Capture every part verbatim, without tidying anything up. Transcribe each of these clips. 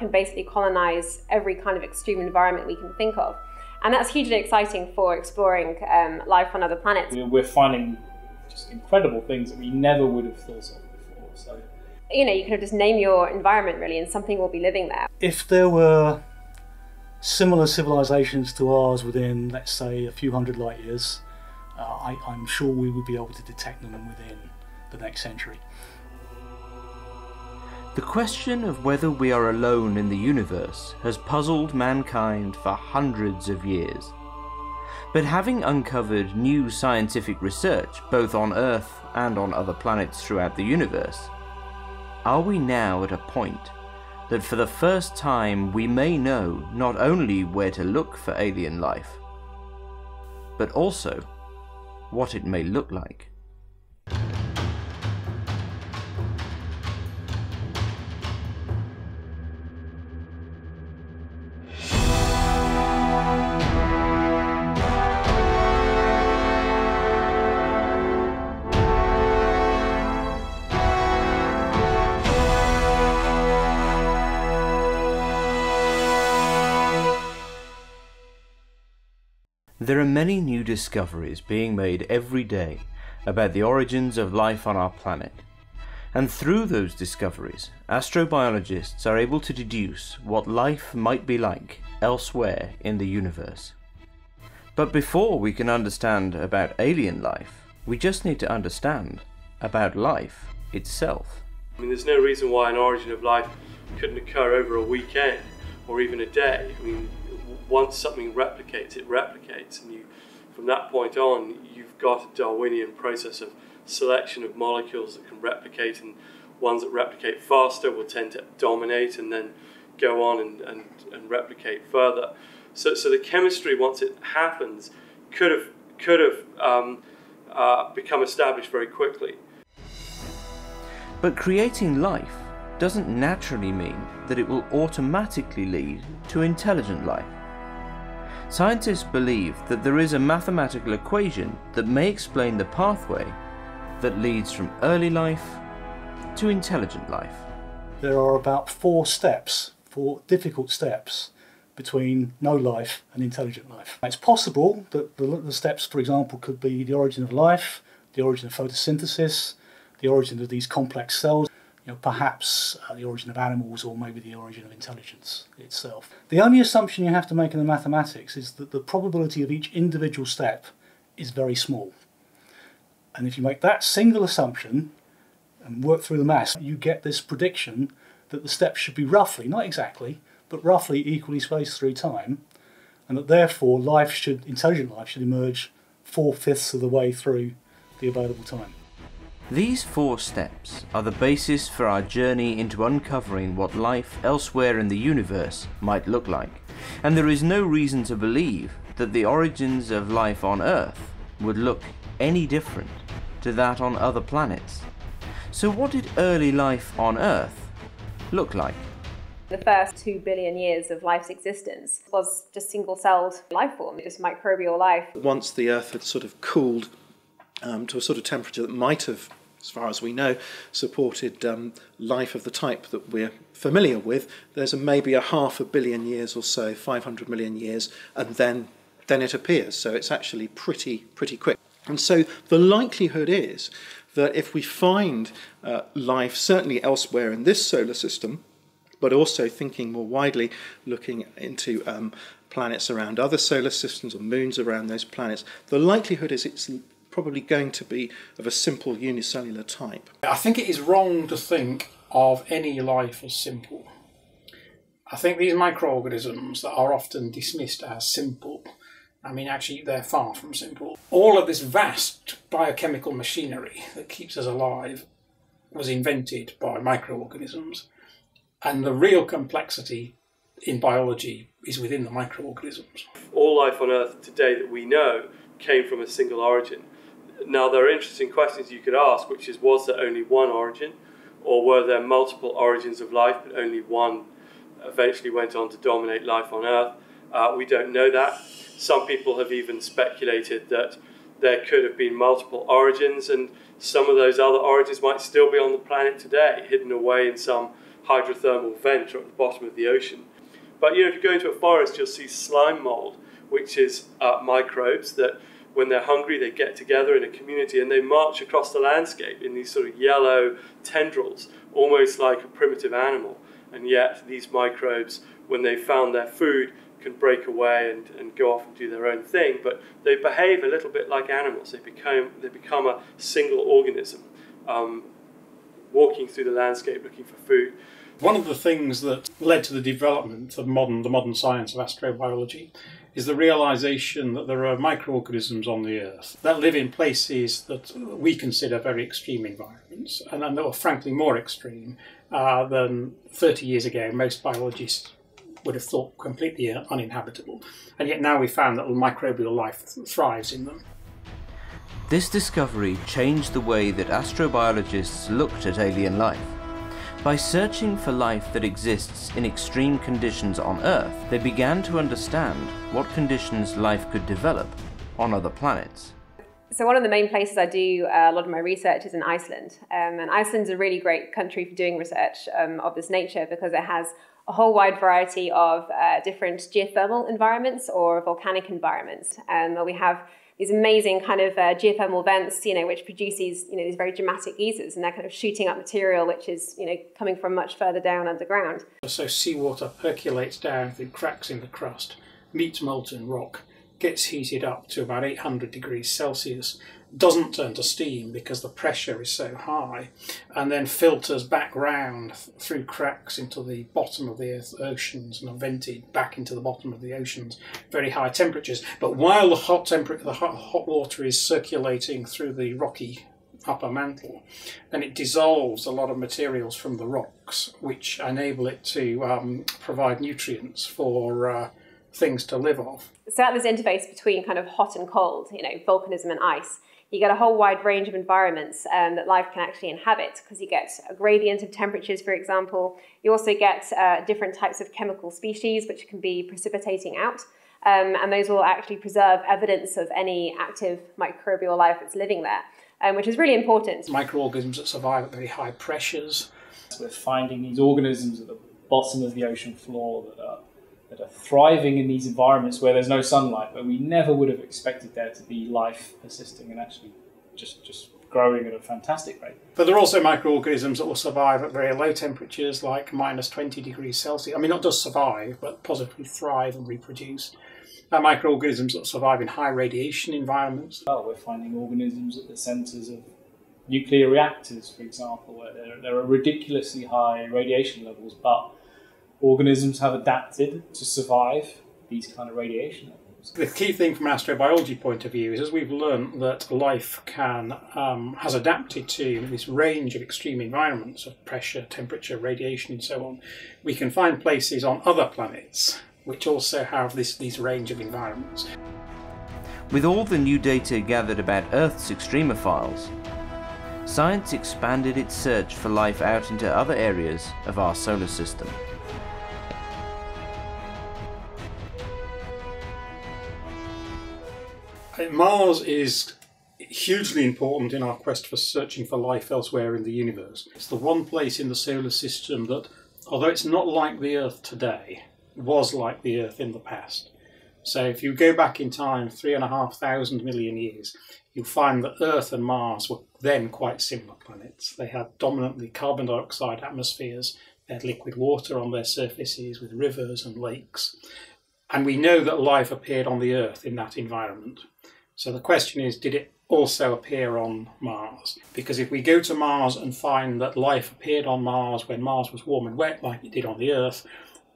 can basically colonize every kind of extreme environment we can think of. And that's hugely exciting for exploring um, life on other planets. We're finding just incredible things that we never would have thought of before. So, you know, you can just name your environment really and something will be living there. If there were similar civilizations to ours within, let's say, a few hundred light years, uh, I, I'm sure we would be able to detect them within the next century. The question of whether we are alone in the universe has puzzled mankind for hundreds of years. But having uncovered new scientific research both on Earth and on other planets throughout the universe, are we now at a point that for the first time we may know not only where to look for alien life, but also what it may look like? There are many new discoveries being made every day about the origins of life on our planet, and through those discoveries, astrobiologists are able to deduce what life might be like elsewhere in the universe. But before we can understand about alien life, we just need to understand about life itself. I mean, there's no reason why an origin of life couldn't occur over a weekend or even a day. I mean, once something replicates, it replicates, and you, from that point on, you've got a Darwinian process of selection of molecules that can replicate, and ones that replicate faster will tend to dominate and then go on and, and, and replicate further. So, so the chemistry, once it happens, could have, could have um, uh, become established very quickly. But creating life doesn't naturally mean that it will automatically lead to intelligent life. Scientists believe that there is a mathematical equation that may explain the pathway that leads from early life to intelligent life. There are about four steps, four difficult steps, between no life and intelligent life. It's possible that the, the steps, for example, could be the origin of life, the origin of photosynthesis, the origin of these complex cells, you know, perhaps uh, the origin of animals, or maybe the origin of intelligence itself. The only assumption you have to make in the mathematics is that the probability of each individual step is very small. And if you make that single assumption and work through the maths, you get this prediction that the steps should be roughly, not exactly, but roughly equally spaced through time, and that therefore life should, intelligent life should emerge four-fifths of the way through the available time. These four steps are the basis for our journey into uncovering what life elsewhere in the universe might look like, and there is no reason to believe that the origins of life on Earth would look any different to that on other planets. So what did early life on Earth look like? The first two billion years of life's existence was just single-celled life form, just microbial life. Once the Earth had sort of cooled um, to a sort of temperature that might have, as far as we know, supported um, life of the type that we're familiar with, there's a, maybe a half a billion years or so, five hundred million years, and then, then it appears. So it's actually pretty, pretty quick. And so the likelihood is that if we find uh, life certainly elsewhere in this solar system, but also thinking more widely, looking into um, planets around other solar systems or moons around those planets, the likelihood is it's probably going to be of a simple unicellular type. I think it is wrong to think of any life as simple. I think these microorganisms that are often dismissed as simple, I mean, actually they're far from simple. All of this vast biochemical machinery that keeps us alive was invented by microorganisms, and the real complexity in biology is within the microorganisms. All life on Earth today that we know came from a single origin. Now, there are interesting questions you could ask, which is, was there only one origin, or were there multiple origins of life, but only one eventually went on to dominate life on Earth? Uh, we don't know that. Some people have even speculated that there could have been multiple origins, and some of those other origins might still be on the planet today, hidden away in some hydrothermal vent at the bottom of the ocean. But you know, if you go into a forest, you'll see slime mold, which is uh, microbes that, when they're hungry, they get together in a community and they march across the landscape in these sort of yellow tendrils, almost like a primitive animal. And yet these microbes, when they've found their food, can break away and, and go off and do their own thing, but they behave a little bit like animals. They become, they become a single organism, um, walking through the landscape looking for food. One of the things that led to the development of modern, the modern science of astrobiology is the realisation that there are microorganisms on the Earth that live in places that we consider very extreme environments, and, and that were frankly more extreme uh, than thirty years ago most biologists would have thought completely uninhabitable. And yet now we found that microbial life thrives in them. This discovery changed the way that astrobiologists looked at alien life. By searching for life that exists in extreme conditions on Earth, they began to understand what conditions life could develop on other planets. So one of the main places I do a lot of my research is in Iceland. Um, and Iceland's a really great country for doing research um, of this nature, because it has a whole wide variety of uh, different geothermal environments or volcanic environments, um, where we have these amazing kind of uh, geothermal vents, you know, which produce these, you know, these very dramatic geysers, and they're kind of shooting up material which is, you know, coming from much further down underground. So seawater percolates down through cracks in the crust, meets molten rock, gets heated up to about eight hundred degrees Celsius, doesn't turn to steam because the pressure is so high, and then filters back round through cracks into the bottom of the Earth's oceans and are vented back into the bottom of the oceans, very high temperatures. But while the hot, temper the hot, hot water is circulating through the rocky upper mantle, then it dissolves a lot of materials from the rocks, which enable it to um, provide nutrients for uh, things to live off. So at this interface between kind of hot and cold, you know, volcanism and ice, you get a whole wide range of environments um, that life can actually inhabit, because you get a gradient of temperatures, for example. You also get uh, different types of chemical species which can be precipitating out, um, and those will actually preserve evidence of any active microbial life that's living there, um, which is really important. Microorganisms that survive at very high pressures. We're finding these organisms at the bottom of the ocean floor that are that are thriving in these environments where there's no sunlight, but we never would have expected there to be life persisting and actually just, just growing at a fantastic rate. But there are also microorganisms that will survive at very low temperatures, like minus twenty degrees Celsius. I mean, not just survive, but positively thrive and reproduce. Uh, microorganisms that survive in high radiation environments. Well, we're finding organisms at the centres of nuclear reactors, for example, where there, there are ridiculously high radiation levels, but organisms have adapted to survive these kind of radiation levels. The key thing from an astrobiology point of view is, as we've learned, that life can, um, has adapted to this range of extreme environments of pressure, temperature, radiation and so on. We can find places on other planets which also have this, these range of environments. With all the new data gathered about Earth's extremophiles, science expanded its search for life out into other areas of our solar system. Mars is hugely important in our quest for searching for life elsewhere in the universe. It's the one place in the solar system that, although it's not like the Earth today, was like the Earth in the past. So if you go back in time three and a half thousand million years, you'll find that Earth and Mars were then quite similar planets. They had dominantly carbon dioxide atmospheres, they had liquid water on their surfaces with rivers and lakes. And we know that life appeared on the Earth in that environment. So the question is, did it also appear on Mars? Because if we go to Mars and find that life appeared on Mars when Mars was warm and wet like it did on the Earth,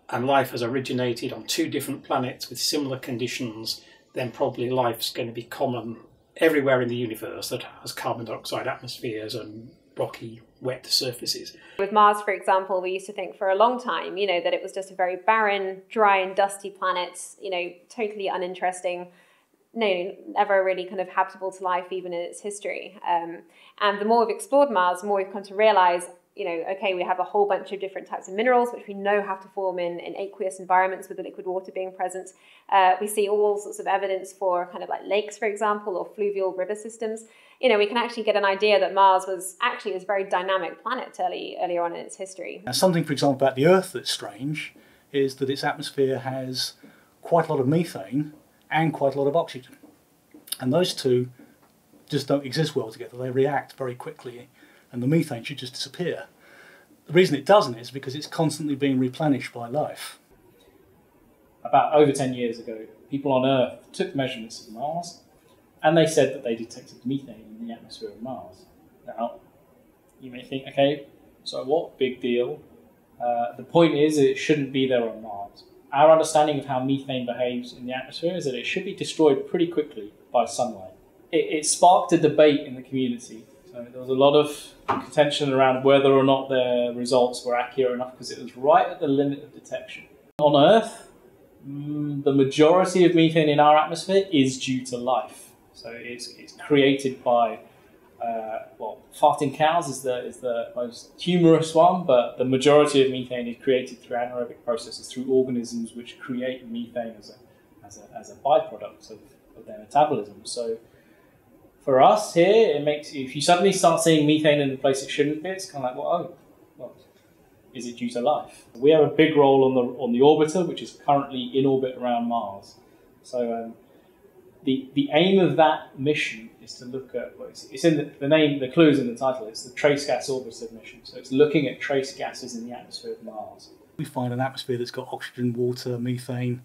and life has originated on two different planets with similar conditions, then probably life's going to be common everywhere in the universe that has carbon dioxide atmospheres and rocky, wet surfaces. With Mars, for example, we used to think for a long time, you know, that it was just a very barren, dry and dusty planet, you know, totally uninteresting, no, never really kind of habitable to life even in its history. Um, and the more we've explored Mars, the more we've come to realise you know, okay, we have a whole bunch of different types of minerals, which we know have to form in, in aqueous environments with the liquid water being present. Uh, we see all sorts of evidence for kind of like lakes, for example, or fluvial river systems. You know, we can actually get an idea that Mars was actually this very dynamic planet early, earlier on in its history. Now, something, for example, about the Earth that's strange is that its atmosphere has quite a lot of methane and quite a lot of oxygen. And those two just don't exist well together. They react very quickly, and the methane should just disappear. The reason it doesn't is because it's constantly being replenished by life. About over ten years ago, people on Earth took measurements of Mars, and they said that they detected methane in the atmosphere of Mars. Now, you may think, okay, so what? Big deal. Uh, the point is it shouldn't be there on Mars. Our understanding of how methane behaves in the atmosphere is that it should be destroyed pretty quickly by sunlight. It, it sparked a debate in the community. So there was a lot of contention around whether or not the results were accurate enough because it was right at the limit of detection. On Earth, the majority of methane in our atmosphere is due to life. So it's, it's created by, uh, well, farting cows is the, is the most humorous one, but the majority of methane is created through anaerobic processes, through organisms which create methane as a, as a, as a byproduct of, of their metabolism. So for us here, it makes, if you suddenly start seeing methane in the place it shouldn't be, it's kind of like, well, oh, well, is it due to life? We have a big role on the on the orbiter, which is currently in orbit around Mars. So um, the the aim of that mission is to look at, well, it's, it's in the, the name, the clue's in the title. It's the Trace Gas Orbiter mission. So it's looking at trace gases in the atmosphere of Mars. We find an atmosphere that's got oxygen, water, methane,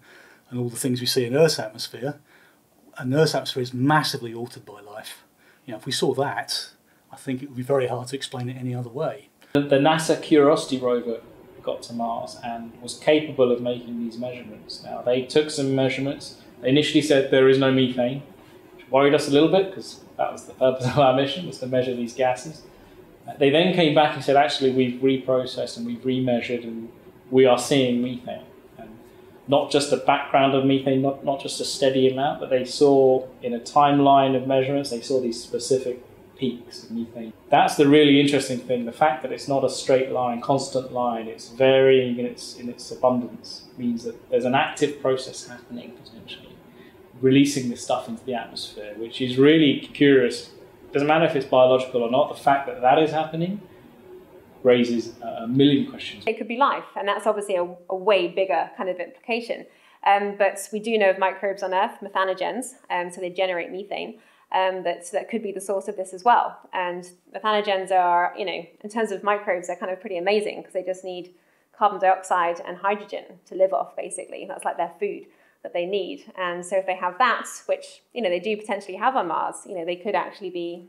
and all the things we see in Earth's atmosphere. And Earth's atmosphere is massively altered by life. You know, if we saw that, I think it would be very hard to explain it any other way. The NASA Curiosity rover got to Mars and was capable of making these measurements. Now, they took some measurements. They initially said there is no methane, which worried us a little bit because that was the purpose of our mission, was to measure these gases. They then came back and said, actually, we've reprocessed and we've remeasured and we are seeing methane. Not just the background of methane, not, not just a steady amount, but they saw in a timeline of measurements, they saw these specific peaks of methane. That's the really interesting thing, the fact that it's not a straight line, constant line, it's varying in its, in its abundance, means that there's an active process happening potentially, releasing this stuff into the atmosphere, which is really curious. It doesn't matter if it's biological or not, the fact that that is happening raises a million questions. It could be life, and that's obviously a, a way bigger kind of implication. Um, but we do know of microbes on Earth, methanogens, um, so they generate methane, um, that, so that could be the source of this as well. And methanogens are, you know, in terms of microbes, they're kind of pretty amazing because they just need carbon dioxide and hydrogen to live off, basically. That's like their food that they need. And so if they have that, which, you know, they do potentially have on Mars, you know, they could actually be,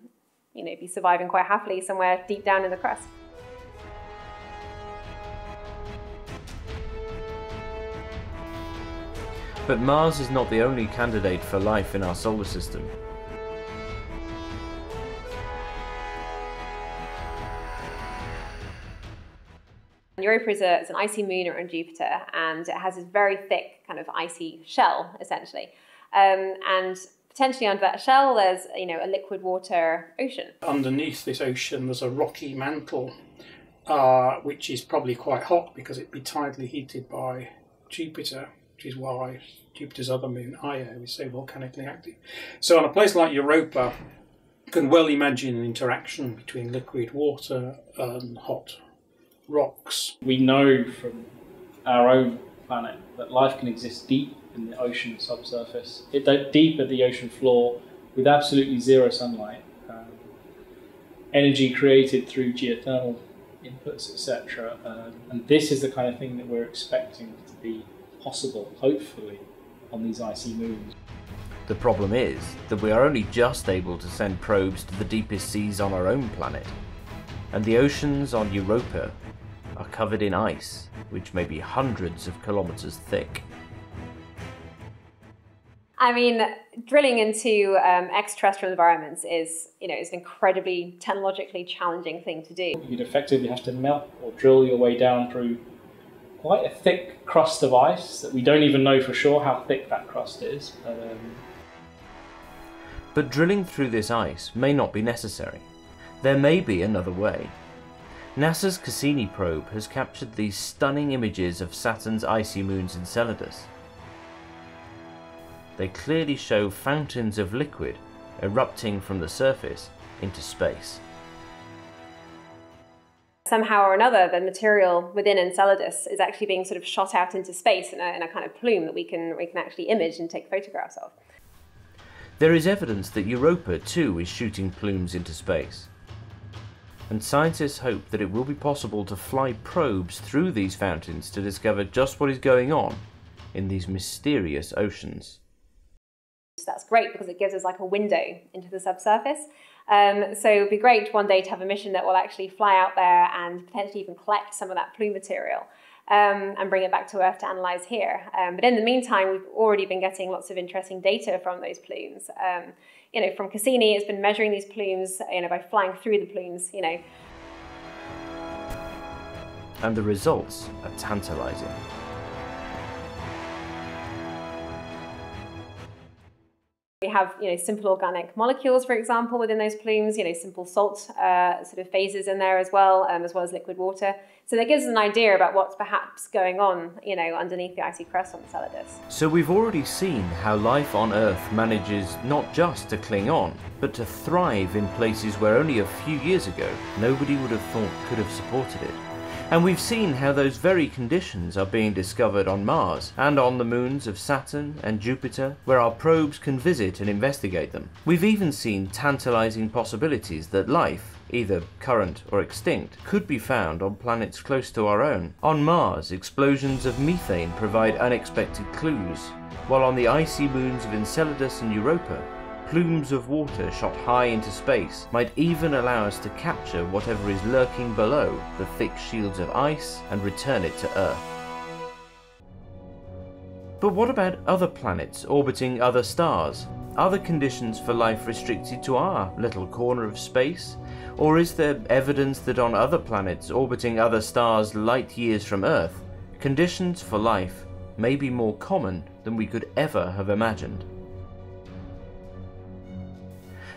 you know, be surviving quite happily somewhere deep down in the crust. But Mars is not the only candidate for life in our solar system. Europa is, a, is an icy moon around Jupiter, and it has this very thick kind of icy shell, essentially. Um, and potentially under that shell there's, you know, a liquid water ocean. Underneath this ocean there's a rocky mantle, uh, which is probably quite hot because it'd be tidally heated by Jupiter, which is why Jupiter's other moon, Io, is so volcanically active. So on a place like Europa, you can well imagine an interaction between liquid water and hot rocks. We know from our own planet that life can exist deep in the ocean subsurface, it, deep at the ocean floor, with absolutely zero sunlight. Um, energy created through geothermal inputs, et cetera. Um, and this is the kind of thing that we're expecting to be possible, hopefully, on these icy moons. The problem is that we are only just able to send probes to the deepest seas on our own planet, and the oceans on Europa are covered in ice, which may be hundreds of kilometers thick. I mean, drilling into um, extraterrestrial environments is, you know, is an incredibly technologically challenging thing to do. You'd effectively have to melt or drill your way down through quite a thick crust of ice that we don't even know for sure how thick that crust is. Um... But drilling through this ice may not be necessary. There may be another way. NASA's Cassini probe has captured these stunning images of Saturn's icy moons Enceladus. They clearly show fountains of liquid erupting from the surface into space. Somehow or another, the material within Enceladus is actually being sort of shot out into space in a, in a kind of plume that we can, we can actually image and take photographs of. There is evidence that Europa too is shooting plumes into space, and scientists hope that it will be possible to fly probes through these fountains to discover just what is going on in these mysterious oceans. So that's great because it gives us like a window into the subsurface. Um, so it'd be great one day to have a mission that will actually fly out there and potentially even collect some of that plume material um, and bring it back to Earth to analyse here. Um, but in the meantime, we've already been getting lots of interesting data from those plumes. Um, you know, from Cassini, it's been measuring these plumes, you know, by flying through the plumes, you know. And the results are tantalising. We have, you know, simple organic molecules, for example, within those plumes, you know, simple salt uh, sort of phases in there as well, um, as well as liquid water. So that gives us an idea about what's perhaps going on, you know, underneath the icy crust on Enceladus. So we've already seen how life on Earth manages not just to cling on, but to thrive in places where only a few years ago nobody would have thought could have supported it. And we've seen how those very conditions are being discovered on Mars and on the moons of Saturn and Jupiter, where our probes can visit and investigate them. We've even seen tantalizing possibilities that life, either current or extinct, could be found on planets close to our own. On Mars, explosions of methane provide unexpected clues, while on the icy moons of Enceladus and Europa, plumes of water shot high into space might even allow us to capture whatever is lurking below the thick shields of ice and return it to Earth. But what about other planets orbiting other stars? Are the conditions for life restricted to our little corner of space? Or is there evidence that on other planets orbiting other stars light years from Earth, conditions for life may be more common than we could ever have imagined?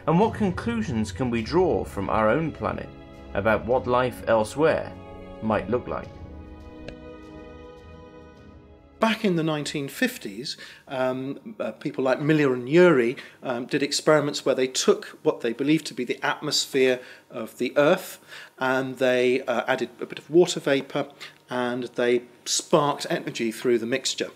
And what conclusions can we draw from our own planet about what life elsewhere might look like? Back in the nineteen fifties, um, uh, people like Miller and Urey um, did experiments where they took what they believed to be the atmosphere of the Earth, and they uh, added a bit of water vapour and they sparked energy through the mixture.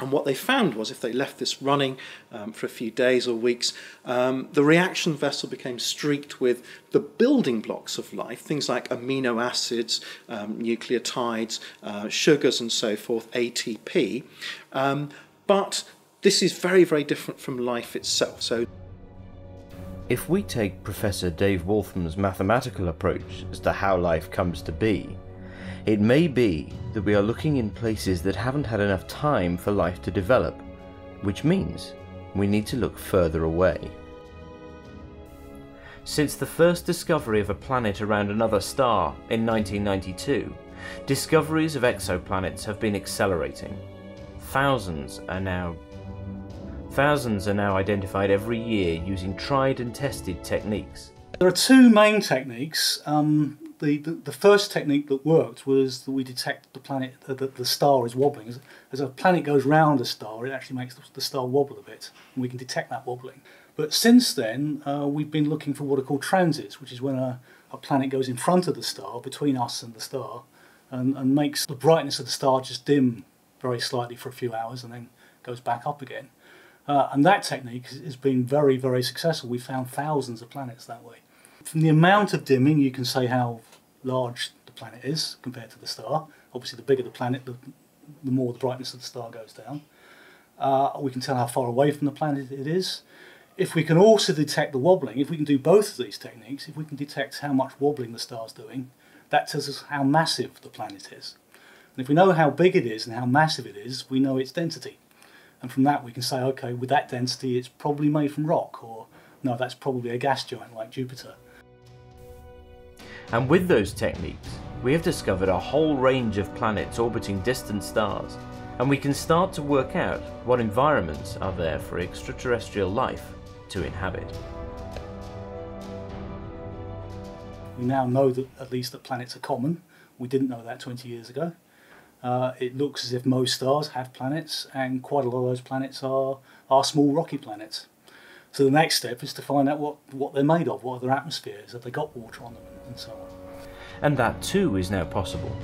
And what they found was if they left this running um, for a few days or weeks, um, the reaction vessel became streaked with the building blocks of life, things like amino acids, um, nucleotides, uh, sugars and so forth, A T P. Um, but this is very, very different from life itself. So, if we take Professor Dave Waltham's mathematical approach as to how life comes to be, it may be that we are looking in places that haven't had enough time for life to develop, which means we need to look further away. Since the first discovery of a planet around another star in nineteen ninety-two, discoveries of exoplanets have been accelerating. Thousands are now thousands are now identified every year using tried and tested techniques. There are two main techniques. Um... The, the, the first technique that worked was that we detect the planet, uh, that the star is wobbling. As, as a planet goes round a star, it actually makes the, the star wobble a bit, and we can detect that wobbling. But since then, uh, we've been looking for what are called transits, which is when a, a planet goes in front of the star, between us and the star, and, and makes the brightness of the star just dim very slightly for a few hours and then goes back up again. Uh, and that technique has been very, very successful. We found thousands of planets that way. From the amount of dimming, you can say how large the planet is compared to the star. Obviously, the bigger the planet, the, the more the brightness of the star goes down. Uh, we can tell how far away from the planet it is. If we can also detect the wobbling, if we can do both of these techniques, if we can detect how much wobbling the star's doing, that tells us how massive the planet is. And if we know how big it is and how massive it is, we know its density. And from that, we can say, okay, with that density, it's probably made from rock, or no, that's probably a gas giant like Jupiter. And with those techniques, we have discovered a whole range of planets orbiting distant stars, and we can start to work out what environments are there for extraterrestrial life to inhabit. We now know that at least that planets are common. We didn't know that twenty years ago. Uh, it looks as if most stars have planets, and quite a lot of those planets are, are small rocky planets. So the next step is to find out what, what they're made of, what are their atmospheres, have they got water on them, and so on. And that too is now possible.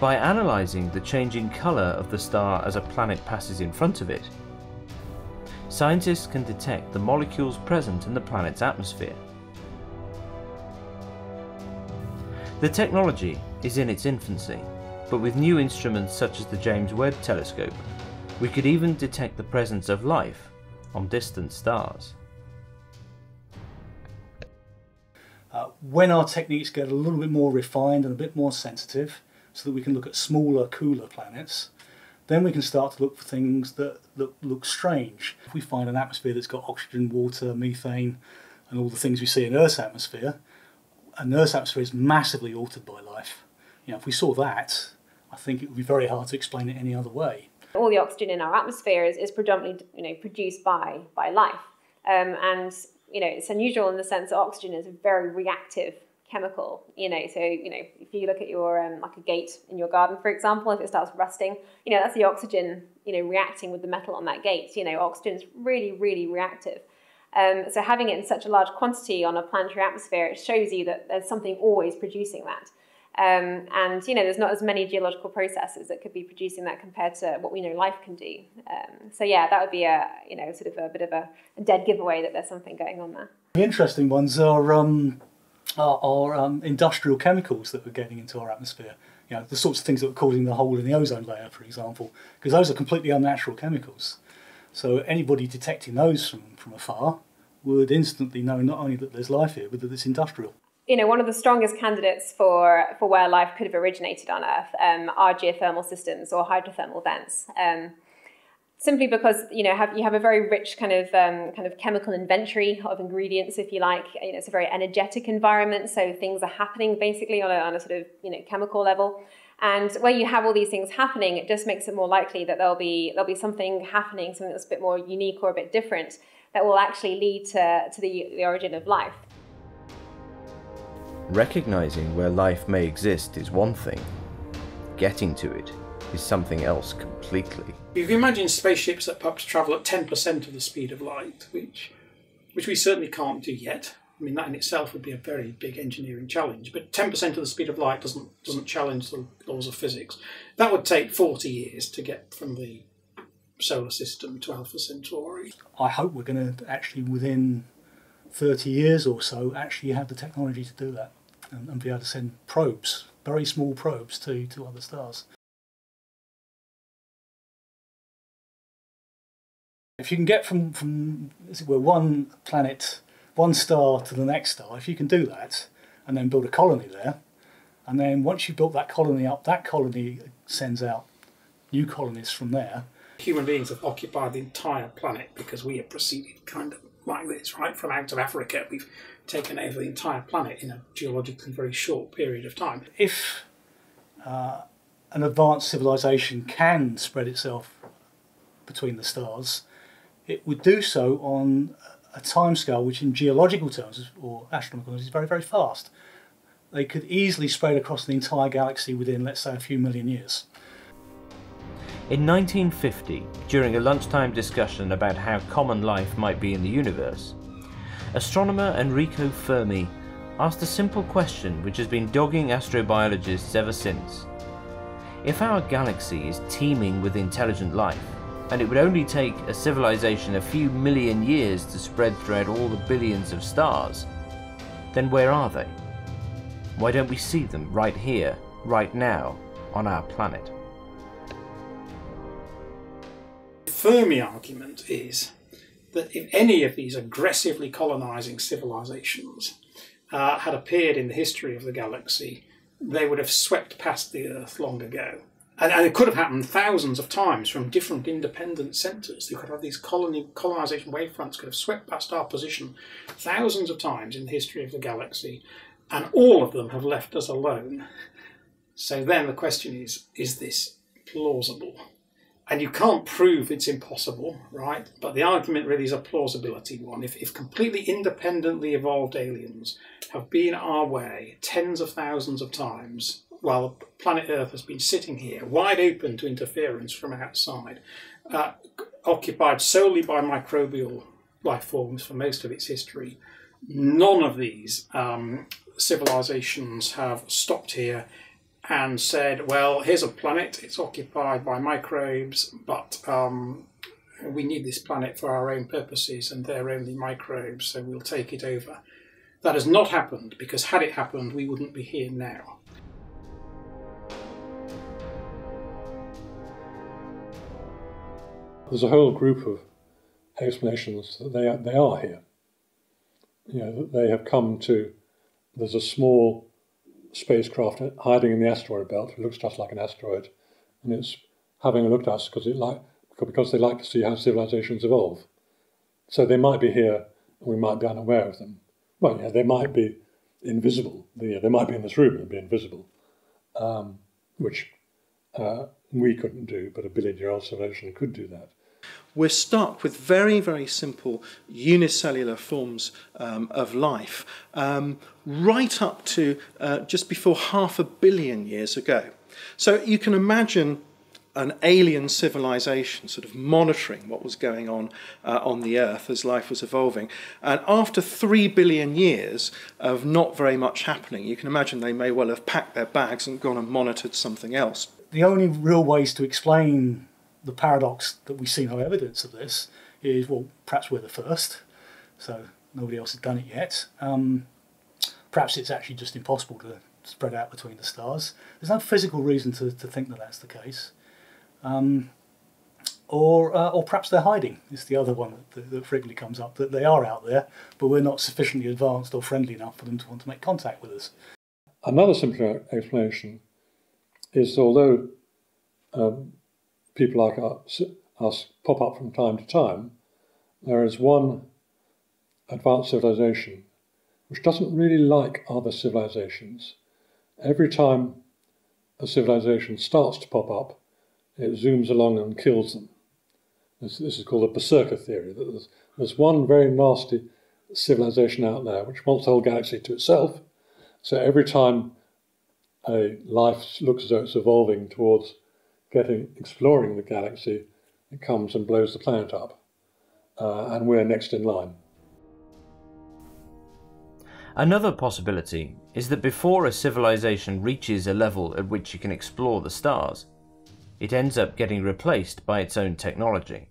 By analysing the change in colour of the star as a planet passes in front of it, scientists can detect the molecules present in the planet's atmosphere. The technology is in its infancy, but with new instruments such as the James Webb telescope, we could even detect the presence of life on distant stars. Uh, when our techniques get a little bit more refined and a bit more sensitive, so that we can look at smaller, cooler planets, then we can start to look for things that look, look strange. If we find an atmosphere that's got oxygen, water, methane, and all the things we see in Earth's atmosphere, and Earth's atmosphere is massively altered by life. You know, if we saw that, I think it would be very hard to explain it any other way. All the oxygen in our atmosphere is, is predominantly, you know, produced by, by life. Um, and, you know, it's unusual in the sense that oxygen is a very reactive chemical, you know, so, you know, if you look at your, um, like a gate in your garden, for example, if it starts rusting, you know, that's the oxygen, you know, reacting with the metal on that gate. You know, oxygen's really, really reactive. Um, so having it in such a large quantity on a planetary atmosphere, it shows you that there's something always producing that. Um, and, you know, there's not as many geological processes that could be producing that compared to what we know life can do. Um, so, yeah, that would be a, you know, sort of a bit of a, a dead giveaway that there's something going on there. The interesting ones are, um, are, are um, industrial chemicals that we're getting into our atmosphere. You know, the sorts of things that are causing the hole in the ozone layer, for example, because those are completely unnatural chemicals. So anybody detecting those from, from afar would instantly know not only that there's life here, but that it's industrial. You know, one of the strongest candidates for, for where life could have originated on Earth um, are geothermal systems or hydrothermal vents. Um, simply because, you know, have, you have a very rich kind of, um, kind of chemical inventory of ingredients, if you like. You know, it's a very energetic environment, so things are happening basically on a, on a sort of, you know, chemical level. And where you have all these things happening, it just makes it more likely that there'll be, there'll be something happening, something that's a bit more unique or a bit different, that will actually lead to, to the, the origin of life. Recognising where life may exist is one thing, getting to it is something else completely. You can imagine spaceships that perhaps travel at ten percent of the speed of light, which, which we certainly can't do yet. I mean, that in itself would be a very big engineering challenge, but ten percent of the speed of light doesn't, doesn't challenge the laws of physics. That would take forty years to get from the solar system to Alpha Centauri. I hope we're going to actually, within thirty years or so, actually have the technology to do that. And, and be able to send probes, very small probes, to, to other stars. If you can get from, from as it were, one planet, one star to the next star, if you can do that, and then build a colony there, and then once you've built that colony up, that colony sends out new colonies from there. Human beings have occupied the entire planet because we have proceeded kind of like this, right? From out of Africa, we've taken over the entire planet in a geologically very short period of time. If uh, an advanced civilization can spread itself between the stars, it would do so on a timescale which in geological terms, or astronomical terms, is very, very fast. They could easily spread across the entire galaxy within, let's say, a few million years. In nineteen fifty, during a lunchtime discussion about how common life might be in the universe, astronomer Enrico Fermi asked a simple question which has been dogging astrobiologists ever since. If our galaxy is teeming with intelligent life, and it would only take a civilization a few million years to spread throughout all the billions of stars, then where are they? Why don't we see them right here, right now, on our planet? The Fermi argument is that if any of these aggressively colonising civilisations uh, had appeared in the history of the galaxy, they would have swept past the Earth long ago. And, and it could have happened thousands of times from different independent centres. They could have these colony, colonisation wave fronts could have swept past our position thousands of times in the history of the galaxy, and all of them have left us alone. So then the question is, is this plausible? And you can't prove it's impossible, right? But the argument really is a plausibility one. If, if completely independently evolved aliens have been our way tens of thousands of times while planet Earth has been sitting here, wide open to interference from outside, uh, occupied solely by microbial life forms for most of its history, none of these um, civilizations have stopped here and said, well, here's a planet, it's occupied by microbes, but um, we need this planet for our own purposes and they're only microbes, so we'll take it over. That has not happened, because had it happened, we wouldn't be here now. There's a whole group of explanations that they are, they are here. You know, they have come to, there's a small spacecraft hiding in the asteroid belt. It looks just like an asteroid, and it's having a look at us because it like because they like to see how civilizations evolve. So they might be here, and we might be unaware of them. Well, yeah, they might be invisible. They, they might be in this room and be invisible, um, which uh, we couldn't do, but a billion-year-old civilization could do that. We're stuck with very, very simple unicellular forms um, of life um, right up to uh, just before half a billion years ago. So you can imagine an alien civilization sort of monitoring what was going on uh, on the Earth as life was evolving. And after three billion years of not very much happening, you can imagine they may well have packed their bags and gone and monitored something else. The only real ways to explain the paradox that we see no evidence of this is, well, perhaps we're the first, so nobody else has done it yet. Um, perhaps it's actually just impossible to spread out between the stars. There's no physical reason to, to think that that's the case. Um, or, uh, or perhaps they're hiding. It's the other one that, that frequently comes up, that they are out there, but we're not sufficiently advanced or friendly enough for them to want to make contact with us. Another simple explanation is, although um, people like us pop up from time to time, there is one advanced civilization which doesn't really like other civilizations. Every time a civilization starts to pop up, it zooms along and kills them. This, this is called the Berserker theory. That there's, there's one very nasty civilization out there which wants the whole galaxy to itself, so every time a life looks as though it's evolving towards Getting, exploring the galaxy, it comes and blows the planet up, uh, and we're next in line. Another possibility is that before a civilization reaches a level at which it can explore the stars, it ends up getting replaced by its own technology.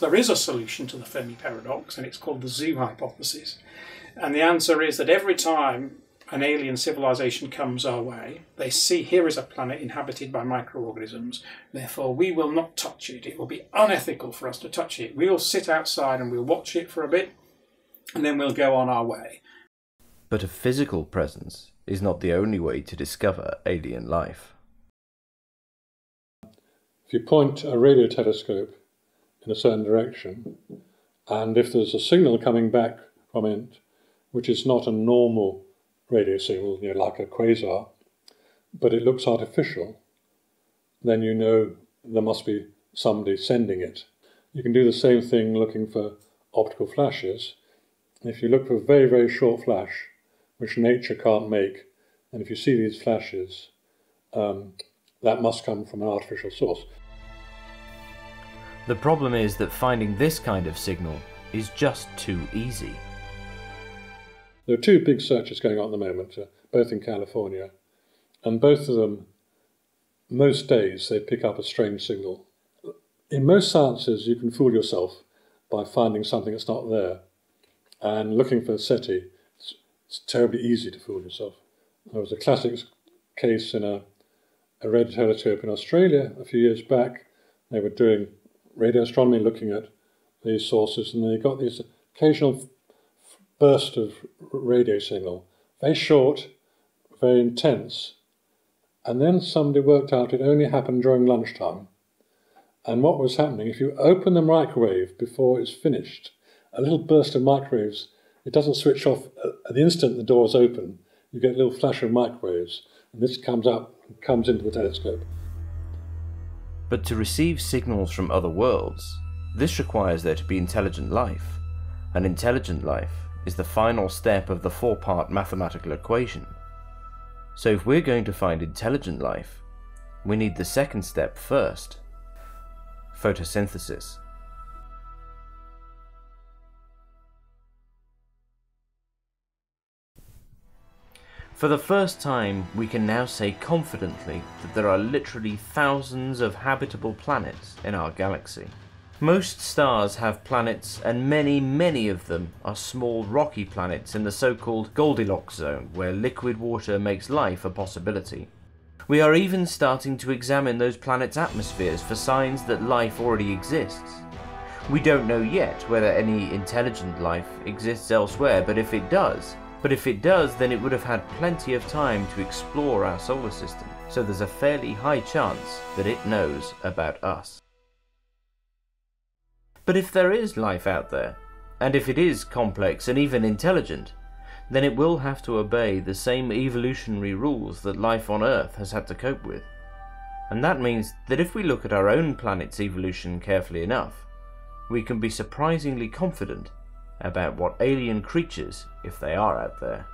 There is a solution to the Fermi Paradox, and it's called the zoo hypothesis. And the answer is that every time an alien civilization comes our way, they see here is a planet inhabited by microorganisms, therefore we will not touch it. It will be unethical for us to touch it. We'll sit outside and we'll watch it for a bit, and then we'll go on our way. But a physical presence is not the only way to discover alien life. If you point a radio telescope in a certain direction, and if there's a signal coming back from it, which is not a normal radio signal, you know, like a quasar, but it looks artificial, then you know there must be somebody sending it. You can do the same thing looking for optical flashes. If you look for a very, very short flash, which nature can't make, and if you see these flashes, um, that must come from an artificial source. The problem is that finding this kind of signal is just too easy. There are two big searches going on at the moment, uh, both in California, and both of them, most days, they pick up a strange signal. In most sciences, you can fool yourself by finding something that's not there, and looking for SETI, it's, it's terribly easy to fool yourself. There was a classic case in a, a radio telescope in Australia a few years back. They were doing radio astronomy, looking at these sources, and they got these occasional burst of radio signal, very short, very intense, and then somebody worked out it only happened during lunchtime. And what was happening, if you open the microwave before it's finished, a little burst of microwaves, it doesn't switch off at the instant the door's open, you get a little flash of microwaves. and this comes up and comes into the telescope. But to receive signals from other worlds, this requires there to be intelligent life, and intelligent life is the final step of the four-part mathematical equation. So if we're going to find intelligent life, we need the second step first: photosynthesis. For the first time, we can now say confidently that there are literally thousands of habitable planets in our galaxy. Most stars have planets, and many, many of them are small rocky planets in the so-called Goldilocks zone, where liquid water makes life a possibility. We are even starting to examine those planets' atmospheres for signs that life already exists. We don't know yet whether any intelligent life exists elsewhere, but if it does, But if it does, then it would have had plenty of time to explore our solar system, so there's a fairly high chance that it knows about us. But if there is life out there, and if it is complex and even intelligent, then it will have to obey the same evolutionary rules that life on Earth has had to cope with. And that means that if we look at our own planet's evolution carefully enough, we can be surprisingly confident about what alien creatures, if they are out there,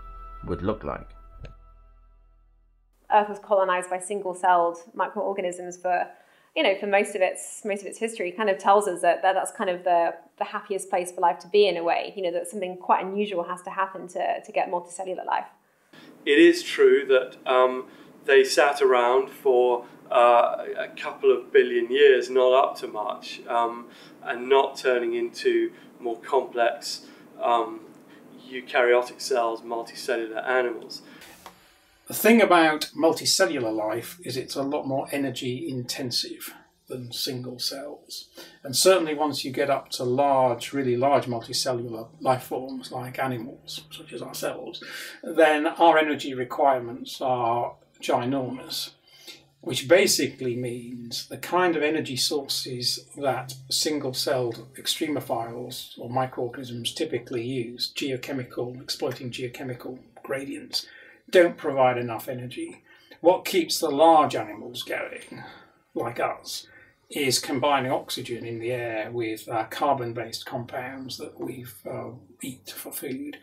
would look like. Earth was colonized by single-celled microorganisms for, you know, for most of its most of its history. It kind of tells us that, that that's kind of the the happiest place for life to be in a way. You know, that something quite unusual has to happen to to get multicellular life. It is true that um, they sat around for uh, a couple of billion years, not up to much, um, and not turning into more complex um, eukaryotic cells, multicellular animals. The thing about multicellular life is it's a lot more energy intensive than single cells. And certainly once you get up to large, really large multicellular life forms like animals, such as ourselves, then our energy requirements are ginormous, which basically means the kind of energy sources that single-celled extremophiles or microorganisms typically use, geochemical, exploiting geochemical gradients, don't provide enough energy. What keeps the large animals going, like us, is combining oxygen in the air with uh, carbon-based compounds that we uh, eat for food.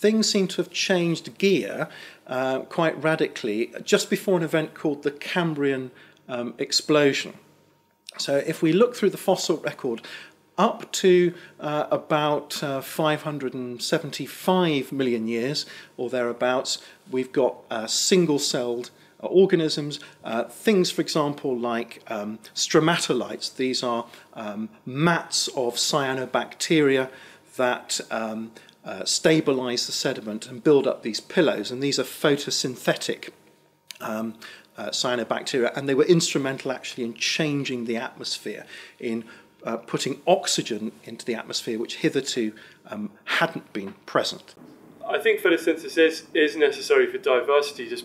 Things seem to have changed gear uh, quite radically just before an event called the Cambrian um, explosion. So if we look through the fossil record, up to uh, about uh, five hundred seventy-five million years or thereabouts, we've got uh, single-celled uh, organisms, uh, things, for example, like um, stromatolites. These are um, mats of cyanobacteria that um, Uh, stabilise the sediment and build up these pillows, and these are photosynthetic um, uh, cyanobacteria, and they were instrumental actually in changing the atmosphere, in uh, putting oxygen into the atmosphere which hitherto um, hadn't been present. I think photosynthesis is necessary for diversity, just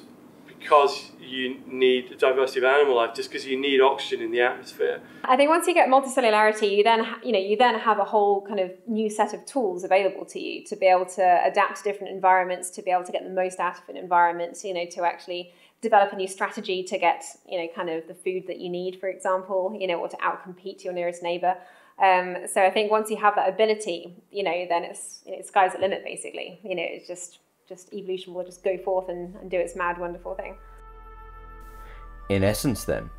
because you need a diversity of animal life, just because you need oxygen in the atmosphere. I think once you get multicellularity, you then, you know, you then have a whole kind of new set of tools available to you to be able to adapt to different environments, to be able to get the most out of an environment, you know, to actually develop a new strategy to get, you know, kind of the food that you need, for example, you know, or to outcompete your nearest neighbour. Um, so I think once you have that ability, you know, then it's, you know, sky's the limit, basically. You know, it's just... just evolution will just go forth and, and do its mad, wonderful thing. In essence then,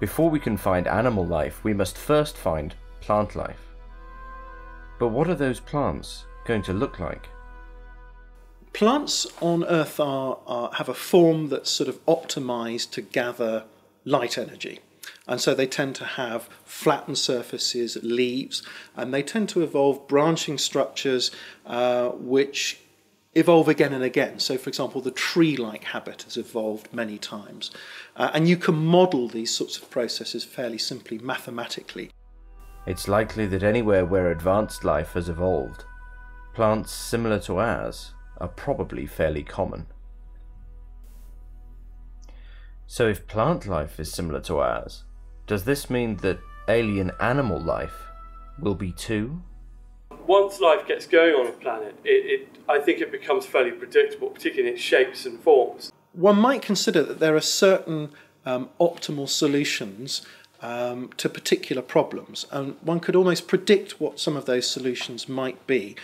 before we can find animal life, we must first find plant life. But what are those plants going to look like? Plants on Earth are, are, have a form that's sort of optimised to gather light energy. And so they tend to have flattened surfaces, leaves, and they tend to evolve branching structures uh, which evolve again and again. So, for example, the tree-like habit has evolved many times. Uh, and you can model these sorts of processes fairly simply mathematically. It's likely that anywhere where advanced life has evolved, plants similar to ours are probably fairly common. So if plant life is similar to ours, does this mean that alien animal life will be too? Once life gets going on a planet, it, it, I think it becomes fairly predictable, particularly in its shapes and forms. one might consider that there are certain um, optimal solutions um, to particular problems, and one could almost predict what some of those solutions might be.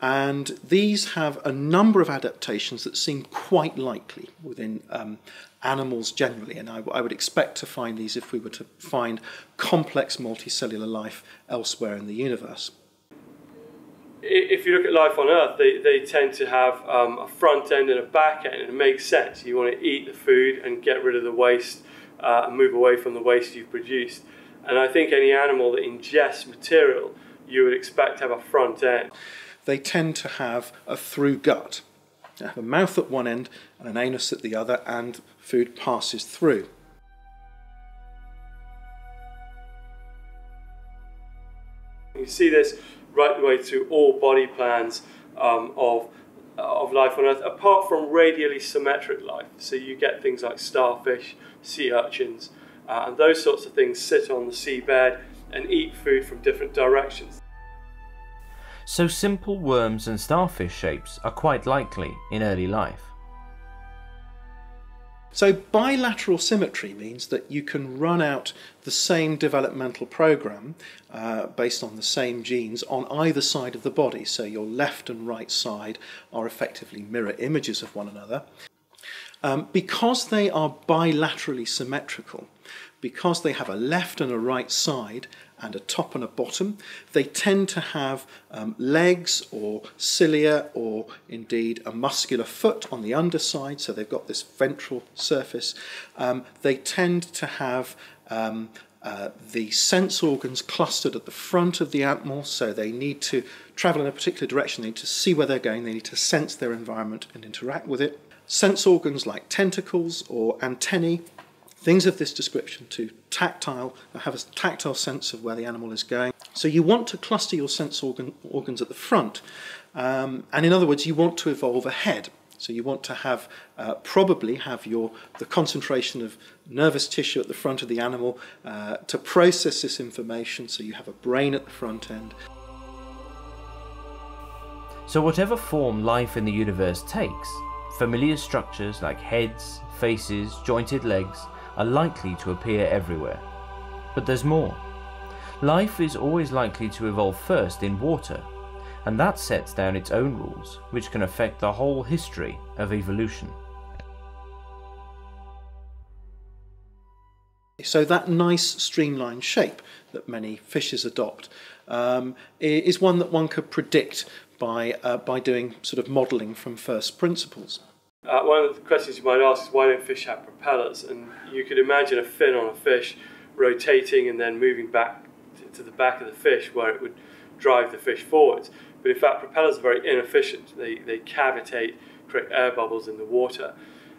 And these have a number of adaptations that seem quite likely within um, animals generally, and I, I would expect to find these if we were to find complex multicellular life elsewhere in the universe. If you look at life on Earth, they, they tend to have um, a front end and a back end, and it makes sense. You want to eat the food and get rid of the waste uh, and move away from the waste you've produced. And I think any animal that ingests material, you would expect to have a front end. They tend to have a through gut. They have a mouth at one end and an anus at the other, and food passes through. You see this right the way through all body plans um, of, of life on Earth, apart from radially symmetric life. So you get things like starfish, sea urchins, uh, and those sorts of things sit on the seabed and eat food from different directions. So simple worms and starfish shapes are quite likely in early life. So bilateral symmetry means that you can run out the same developmental program uh, based on the same genes on either side of the body, so your left and right side are effectively mirror images of one another. Um, because they are bilaterally symmetrical, because they have a left and a right side and a top and a bottom, they tend to have um, legs or cilia or indeed a muscular foot on the underside, so they've got this ventral surface. Um, they tend to have um, uh, the sense organs clustered at the front of the animal, so they need to travel in a particular direction, they need to see where they're going, they need to sense their environment and interact with it. Sense organs like tentacles or antennae, things of this description, to tactile, have a tactile sense of where the animal is going. So you want to cluster your sense organ, organs at the front, um, and in other words you want to evolve ahead. So you want to have, uh, probably have your, the concentration of nervous tissue at the front of the animal uh, to process this information, so you have a brain at the front end. So whatever form life in the universe takes, familiar structures like heads, faces, jointed legs are likely to appear everywhere. But there's more. Life is always likely to evolve first in water, and that sets down its own rules, which can affect the whole history of evolution. So that nice streamlined shape that many fishes adopt um, is one that one could predict by, uh, by doing sort of modelling from first principles. Uh, one of the questions you might ask is, why don't fish have propellers? And you could imagine a fin on a fish rotating and then moving back to the back of the fish where it would drive the fish forwards. But in fact, propellers are very inefficient. They, they cavitate, create air bubbles in the water.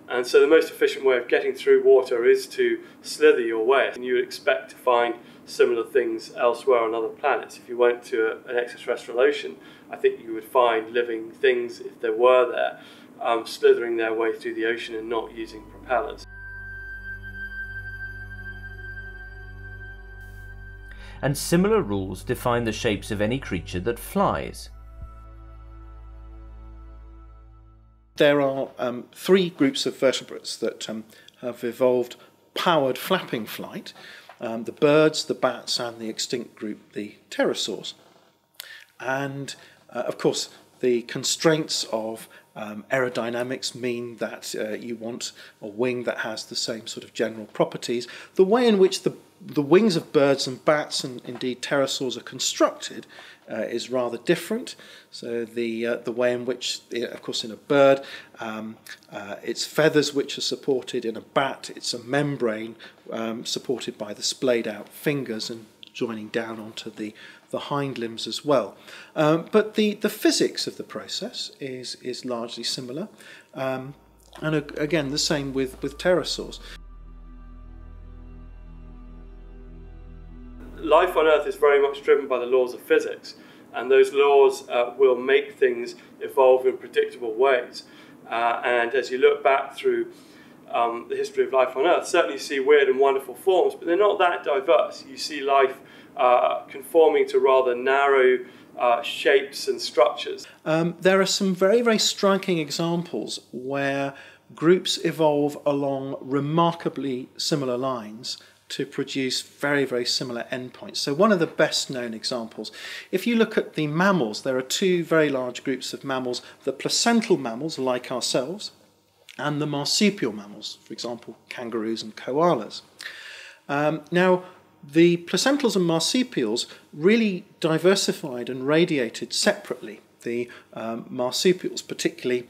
And so the most efficient way of getting through water is to slither your way. And you would expect to find similar things elsewhere on other planets. If you went to a, an extraterrestrial ocean, I think you would find living things, if there were there, um, slithering their way through the ocean and not using propellers. And similar rules define the shapes of any creature that flies. There are um, three groups of vertebrates that um, have evolved powered flapping flight, um, the birds, the bats, and the extinct group, the pterosaurs. And uh, of course, the constraints of um, aerodynamics mean that uh, you want a wing that has the same sort of general properties. The way in which the, the wings of birds and bats, and indeed pterosaurs, are constructed Uh, is rather different. So the uh, the way in which, of course, in a bird, um, uh, it's feathers which are supported. In a bat, it's a membrane um, supported by the splayed out fingers and joining down onto the the hind limbs as well. Um, but the the physics of the process is is largely similar, um, and again the same with with pterosaurs. Life on Earth is very much driven by the laws of physics, and those laws uh, will make things evolve in predictable ways. Uh, and as you look back through um, the history of life on Earth, certainly you see weird and wonderful forms, but they're not that diverse. You see life uh, conforming to rather narrow uh, shapes and structures. Um, there are some very, very striking examples where groups evolve along remarkably similar lines to produce very, very similar endpoints. So one of the best known examples, if you look at the mammals, there are two very large groups of mammals, the placental mammals like ourselves and the marsupial mammals, for example, kangaroos and koalas. Um, now, the placentals and marsupials really diversified and radiated separately. The um, marsupials, particularly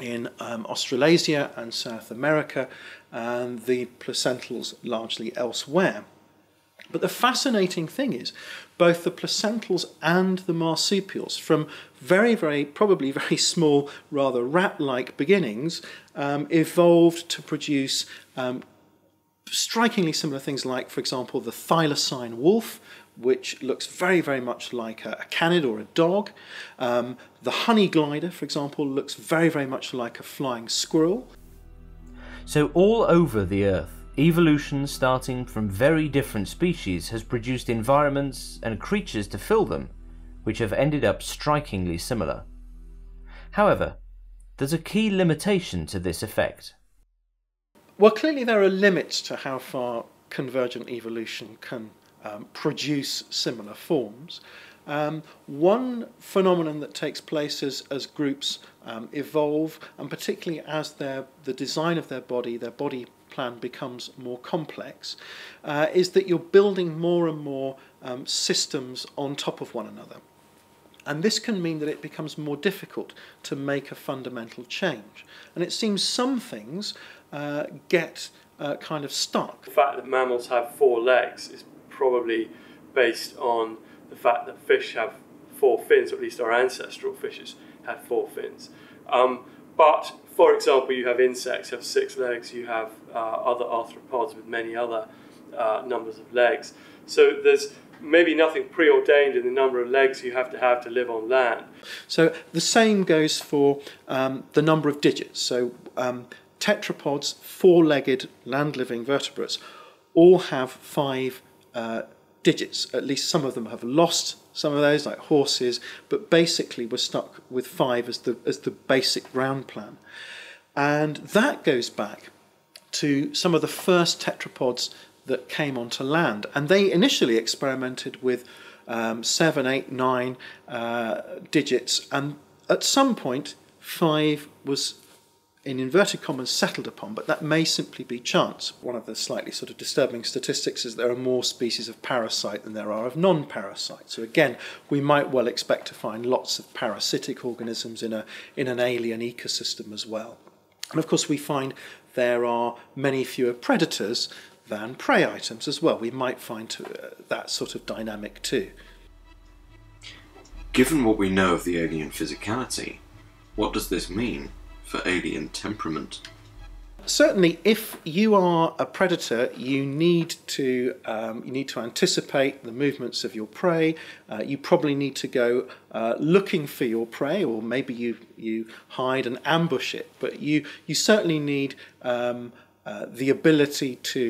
in um, Australasia and South America, and the placentals largely elsewhere. But the fascinating thing is both the placentals and the marsupials, from very, very, probably very small, rather rat-like beginnings, um, evolved to produce um, strikingly similar things like, for example, the thylacine wolf, which looks very, very much like a canid or a dog. Um, the honey glider, for example, looks very, very much like a flying squirrel. So all over the Earth, evolution starting from very different species has produced environments and creatures to fill them, which have ended up strikingly similar. However, there's a key limitation to this effect. Well, clearly there are limits to how far convergent evolution can Um, produce similar forms. Um, one phenomenon that takes place is, as groups um, evolve, and particularly as their, the design of their body, their body plan becomes more complex, uh, is that you're building more and more um, systems on top of one another. And this can mean that it becomes more difficult to make a fundamental change. And it seems some things uh, get uh, kind of stuck. The fact that mammals have four legs is probably based on the fact that fish have four fins, or at least our ancestral fishes had four fins. Um, but, for example, you have insects, you have six legs, you have uh, other arthropods with many other uh, numbers of legs. So there's maybe nothing preordained in the number of legs you have to have to live on land. So the same goes for um, the number of digits. So um, tetrapods, four-legged land-living vertebrates, all have five Uh, digits. At least some of them have lost some of those, like horses, but basically we're stuck with five as the, as the basic ground plan. And that goes back to some of the first tetrapods that came onto land. And they initially experimented with um, seven, eight, nine uh, digits, and at some point five was, in inverted commas, settled upon, but that may simply be chance. One of the slightly sort of disturbing statistics is there are more species of parasite than there are of non-parasite. So again, we might well expect to find lots of parasitic organisms in, a, in an alien ecosystem as well. And of course we find there are many fewer predators than prey items as well. We might find to, uh, that sort of dynamic too. Given what we know of the alien physicality, what does this mean for alien temperament? Certainly, if you are a predator, you need to um, you need to anticipate the movements of your prey. Uh, you probably need to go uh, looking for your prey, or maybe you you hide and ambush it. But you you certainly need um, uh, the ability to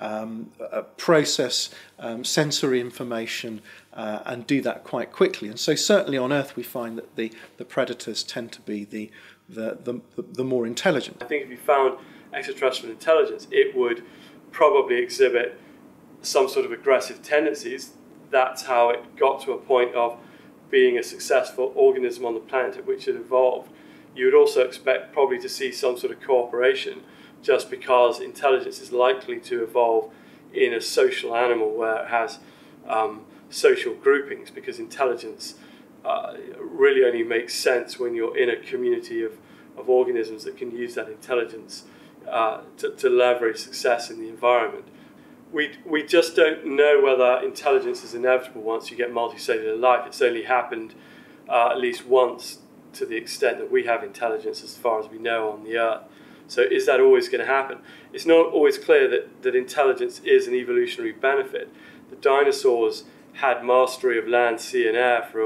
um, uh, process um, sensory information uh, and do that quite quickly. And so, certainly on Earth, we find that the the predators tend to be the The, the, the more intelligent. I think if you found extraterrestrial intelligence, it would probably exhibit some sort of aggressive tendencies. That's how it got to a point of being a successful organism on the planet at which it evolved. You would also expect probably to see some sort of cooperation, just because intelligence is likely to evolve in a social animal where it has um, social groupings, because intelligence Uh, really only makes sense when you're in a community of, of organisms that can use that intelligence uh, to, to leverage success in the environment. We, we just don't know whether intelligence is inevitable once you get multicellular life. It's only happened uh, at least once to the extent that we have intelligence as far as we know on the Earth. So is that always going to happen? It's not always clear that, that intelligence is an evolutionary benefit. The dinosaurs had mastery of land, sea and air for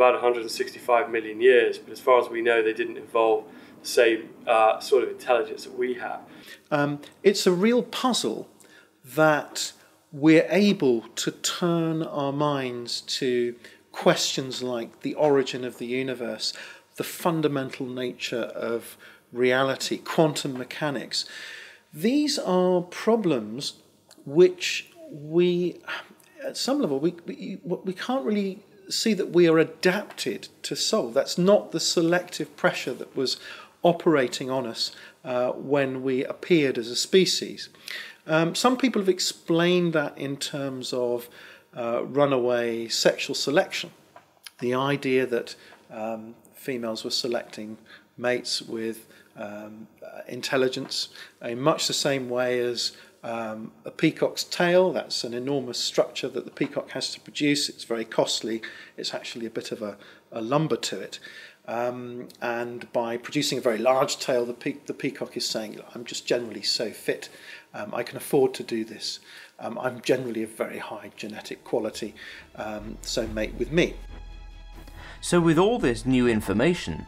about one hundred sixty-five million years, but as far as we know, they didn't evolve the same uh, sort of intelligence that we have. Um, it's a real puzzle that we're able to turn our minds to questions like the origin of the universe, the fundamental nature of reality, quantum mechanics. These are problems which we, at some level, we, we, we can't really see that we are adapted to solve. That's not the selective pressure that was operating on us uh, when we appeared as a species. Um, some people have explained that in terms of uh, runaway sexual selection, the idea that um, females were selecting mates with um, intelligence in much the same way as um, a peacock's tail. That's an enormous structure that the peacock has to produce. It's very costly. It's actually a bit of a, a lumber to it. Um, and by producing a very large tail, the, pe the peacock is saying, I'm just generally so fit, um, I can afford to do this. Um, I'm generally of very high genetic quality, um, so mate with me. So with all this new information,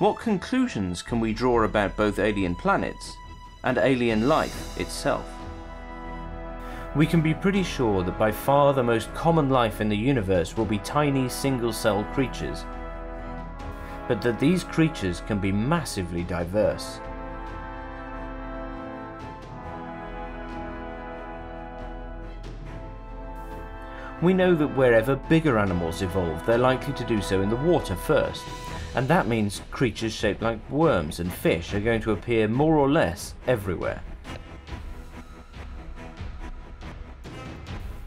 what conclusions can we draw about both alien planets and alien life itself? We can be pretty sure that by far the most common life in the universe will be tiny single-celled creatures, but that these creatures can be massively diverse. We know that wherever bigger animals evolve, they're likely to do so in the water first, and that means creatures shaped like worms and fish are going to appear more or less everywhere.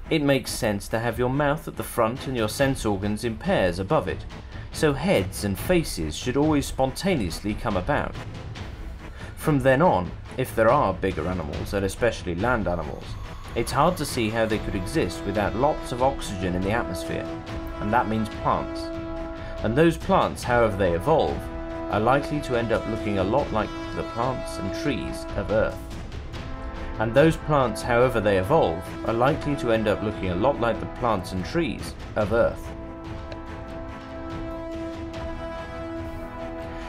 It makes sense to have your mouth at the front and your sense organs in pairs above it, so heads and faces should always spontaneously come about. From then on, if there are bigger animals, and especially land animals, it's hard to see how they could exist without lots of oxygen in the atmosphere, and that means plants. And those plants, however they evolve, are likely to end up looking a lot like the plants and trees of Earth. And those plants, however they evolve, are likely to end up looking a lot like the plants and trees of Earth.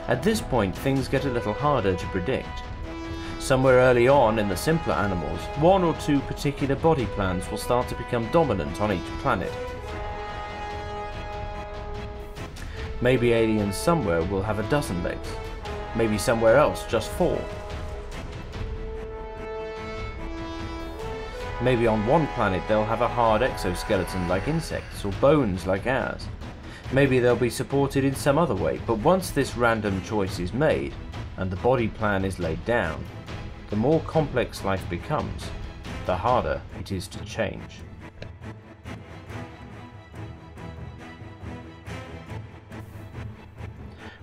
At this point, things get a little harder to predict. Somewhere early on in the simpler animals, one or two particular body plans will start to become dominant on each planet. Maybe aliens somewhere will have a dozen legs, maybe somewhere else just four. Maybe on one planet they'll have a hard exoskeleton like insects or bones like ours. Maybe they'll be supported in some other way, but once this random choice is made, and the body plan is laid down, the more complex life becomes, the harder it is to change.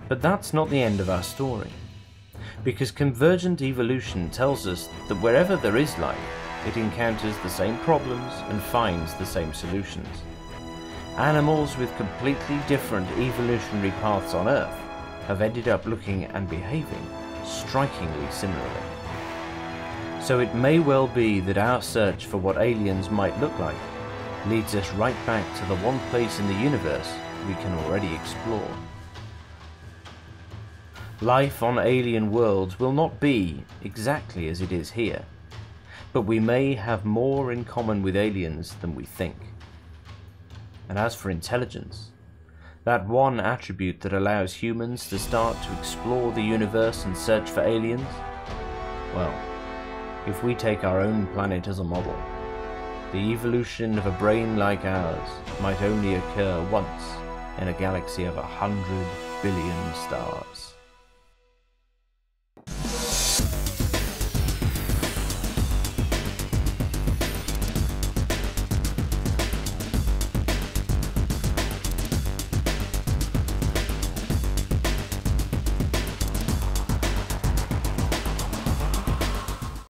But that's not the end of our story, because convergent evolution tells us that wherever there is life, it encounters the same problems and finds the same solutions. Animals with completely different evolutionary paths on Earth have ended up looking and behaving strikingly similarly. So it may well be that our search for what aliens might look like leads us right back to the one place in the universe we can already explore. Life on alien worlds will not be exactly as it is here, but we may have more in common with aliens than we think. And as for intelligence, that one attribute that allows humans to start to explore the universe and search for aliens, well, if we take our own planet as a model, the evolution of a brain like ours might only occur once in a galaxy of a hundred billion stars.